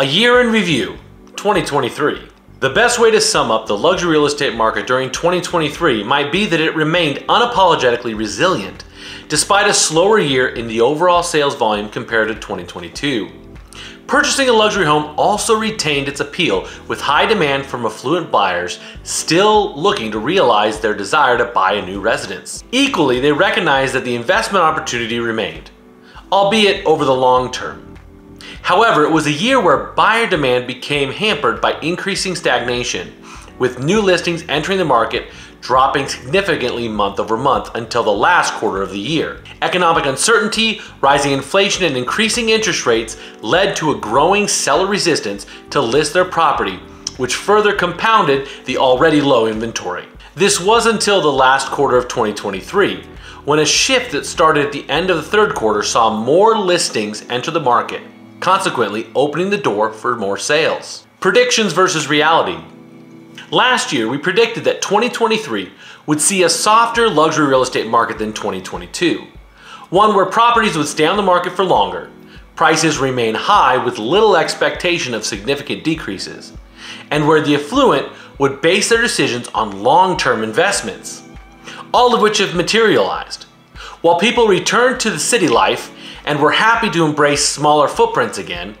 A year in review, 2023. The best way to sum up the luxury real estate market during 2023 might be that it remained unapologetically resilient, despite a slower year in the overall sales volume compared to 2022. Purchasing a luxury home also retained its appeal, with high demand from affluent buyers still looking to realize their desire to buy a new residence. Equally, they recognized that the investment opportunity remained, albeit over the long term. However, it was a year where buyer demand became hampered by increasing stagnation, with new listings entering the market dropping significantly month over month until the last quarter of the year. Economic uncertainty, rising inflation, and increasing interest rates led to a growing seller resistance to list their property, which further compounded the already low inventory. This was until the last quarter of 2023, when a shift that started at the end of the third quarter saw more listings enter the market, consequently opening the door for more sales. Predictions versus reality. Last year, we predicted that 2023 would see a softer luxury real estate market than 2022, one where properties would stay on the market for longer, prices remain high with little expectation of significant decreases, and where the affluent would base their decisions on long-term investments, all of which have materialized. While people returned to the city life and were happy to embrace smaller footprints again,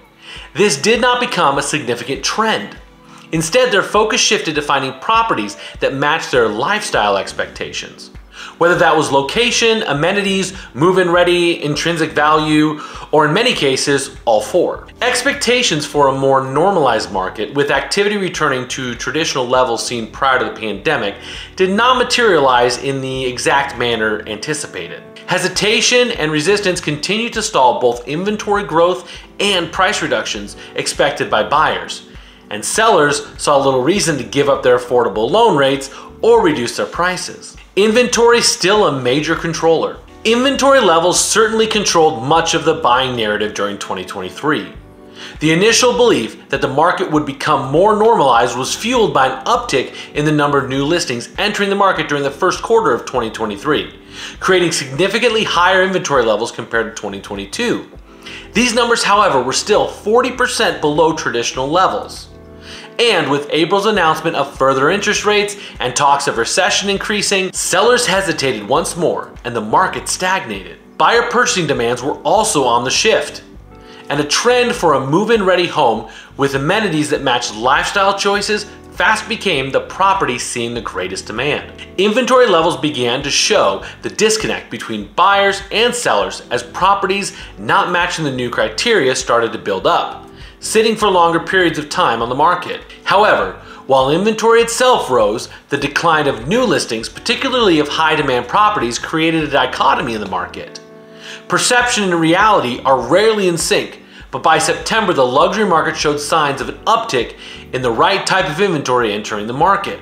this did not become a significant trend. Instead, their focus shifted to finding properties that matched their lifestyle expectations. Whether that was location, amenities, move-in ready, intrinsic value, or in many cases, all four. Expectations for a more normalized market, with activity returning to traditional levels seen prior to the pandemic, did not materialize in the exact manner anticipated. Hesitation and resistance continued to stall both inventory growth and price reductions expected by buyers, and sellers saw little reason to give up their affordable loan rates or reduce their prices. Inventory is still a major controller. Inventory levels certainly controlled much of the buying narrative during 2023. The initial belief that the market would become more normalized was fueled by an uptick in the number of new listings entering the market during the first quarter of 2023, creating significantly higher inventory levels compared to 2022. These numbers, however, were still 40% below traditional levels. And with April's announcement of further interest rates and talks of recession increasing, sellers hesitated once more and the market stagnated. Buyer purchasing demands were also on the shift, and a trend for a move-in ready home with amenities that matched lifestyle choices fast became the property seeing the greatest demand. Inventory levels began to show the disconnect between buyers and sellers as properties not matching the new criteria started to build up, sitting for longer periods of time on the market. However, while inventory itself rose, the decline of new listings, particularly of high demand properties, created a dichotomy in the market. Perception and reality are rarely in sync, but by September, the luxury market showed signs of an uptick in the right type of inventory entering the market.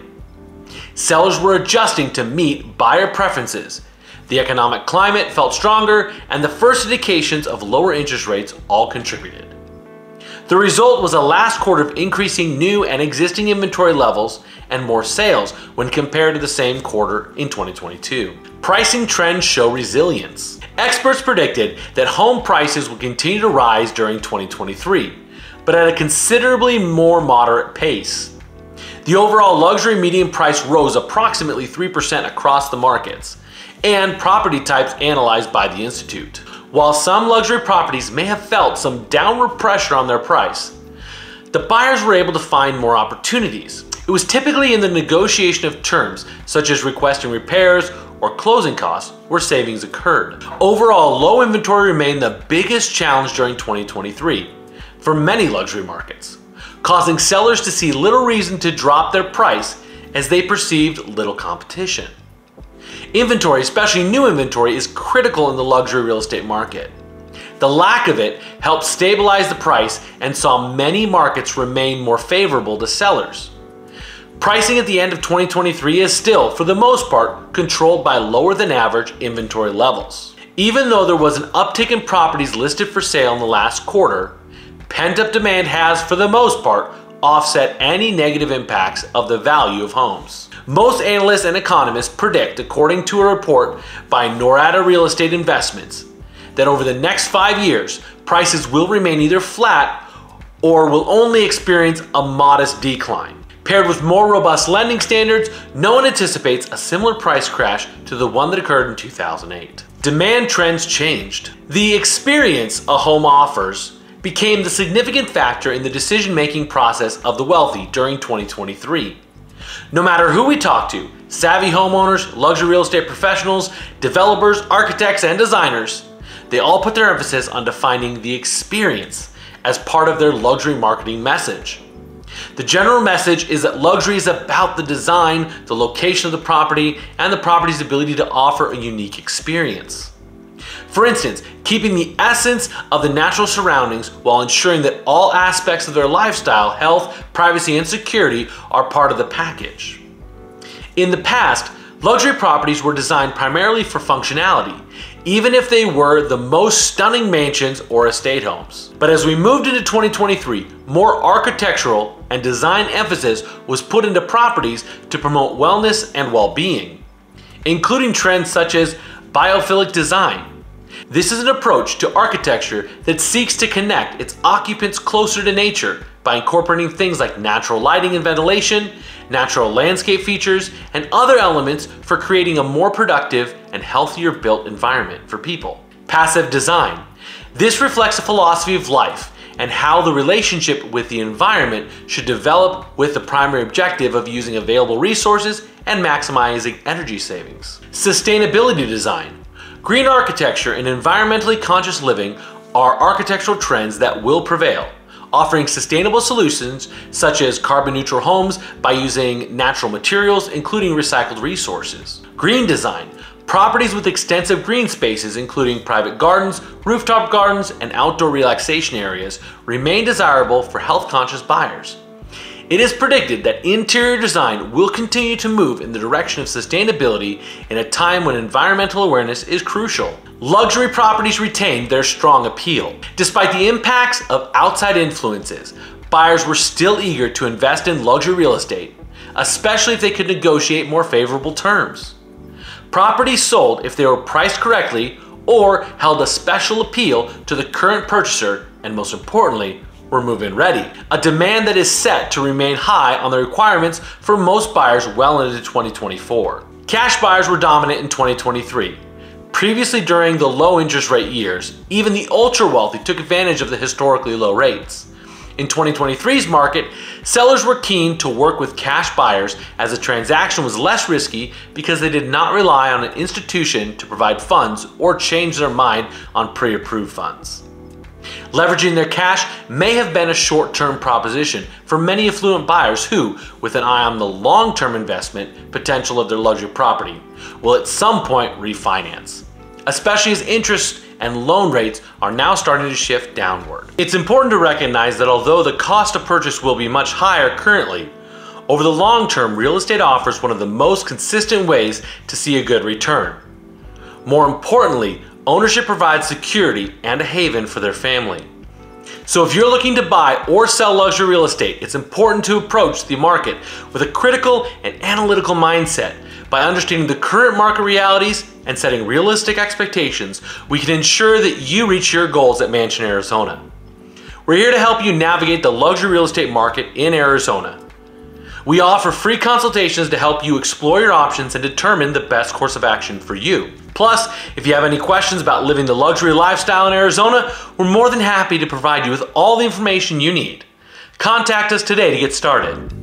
Sellers were adjusting to meet buyer preferences. The economic climate felt stronger, and the first indications of lower interest rates all contributed. The result was a last quarter of increasing new and existing inventory levels and more sales when compared to the same quarter in 2022. Pricing trends show resilience. Experts predicted that home prices would continue to rise during 2023, but at a considerably more moderate pace. The overall luxury median price rose approximately 3% across the markets and property types analyzed by the Institute. While some luxury properties may have felt some downward pressure on their price, the buyers were able to find more opportunities. It was typically in the negotiation of terms, such as requesting repairs or closing costs, where savings occurred. Overall, low inventory remained the biggest challenge during 2023 for many luxury markets, causing sellers to see little reason to drop their price as they perceived little competition. Inventory, especially new inventory, is critical in the luxury real estate market. The lack of it helped stabilize the price and saw many markets remain more favorable to sellers. Pricing at the end of 2023 is still, for the most part, controlled by lower than average inventory levels. Even though there was an uptick in properties listed for sale in the last quarter, pent-up demand has, for the most part, offset any negative impacts of the value of homes. Most analysts and economists predict, according to a report by Norada Real Estate Investments, that over the next 5 years, prices will remain either flat or will only experience a modest decline. Paired with more robust lending standards, no one anticipates a similar price crash to the one that occurred in 2008. Demand trends changed. The experience a home offers became the significant factor in the decision-making process of the wealthy during 2023. No matter who we talk to, savvy homeowners, luxury real estate professionals, developers, architects, and designers, they all put their emphasis on defining the experience as part of their luxury marketing message. The general message is that luxury is about the design, the location of the property, and the property's ability to offer a unique experience. For instance, keeping the essence of the natural surroundings while ensuring that all aspects of their lifestyle, health, privacy, and security are part of the package. In the past, luxury properties were designed primarily for functionality, even if they were the most stunning mansions or estate homes. But as we moved into 2023, more architectural and design emphasis was put into properties to promote wellness and well-being, including trends such as biophilic design. This is an approach to architecture that seeks to connect its occupants closer to nature by incorporating things like natural lighting and ventilation, natural landscape features, and other elements for creating a more productive and healthier built environment for people. Passive design. This reflects a philosophy of life and how the relationship with the environment should develop with the primary objective of using available resources and maximizing energy savings. Sustainability design. Green architecture and environmentally conscious living are architectural trends that will prevail, offering sustainable solutions such as carbon-neutral homes by using natural materials, including recycled resources. Green design. Properties with extensive green spaces, including private gardens, rooftop gardens, and outdoor relaxation areas, remain desirable for health-conscious buyers. It is predicted that interior design will continue to move in the direction of sustainability in a time when environmental awareness is crucial. Luxury properties retain their strong appeal. Despite the impacts of outside influences, buyers were still eager to invest in luxury real estate, especially if they could negotiate more favorable terms. Properties sold if they were priced correctly or held a special appeal to the current purchaser, and most importantly, were move-in ready. A demand that is set to remain high on the requirements for most buyers well into 2024. Cash buyers were dominant in 2023. Previously, during the low interest rate years, even the ultra-wealthy took advantage of the historically low rates. In 2023's market, sellers were keen to work with cash buyers as the transaction was less risky because they did not rely on an institution to provide funds or change their mind on pre-approved funds. Leveraging their cash may have been a short-term proposition for many affluent buyers who, with an eye on the long-term investment potential of their luxury property, will at some point refinance, especially as interest and loan rates are now starting to shift downward. It's important to recognize that although the cost of purchase will be much higher currently, over the long term, real estate offers one of the most consistent ways to see a good return. More importantly, ownership provides security and a haven for their family. So if you're looking to buy or sell luxury real estate, it's important to approach the market with a critical and analytical mindset. By understanding the current market realities and setting realistic expectations, we can ensure that you reach your goals at Mansion Arizona. We're here to help you navigate the luxury real estate market in Arizona. We offer free consultations to help you explore your options and determine the best course of action for you. Plus, if you have any questions about living the luxury lifestyle in Arizona, we're more than happy to provide you with all the information you need. Contact us today to get started.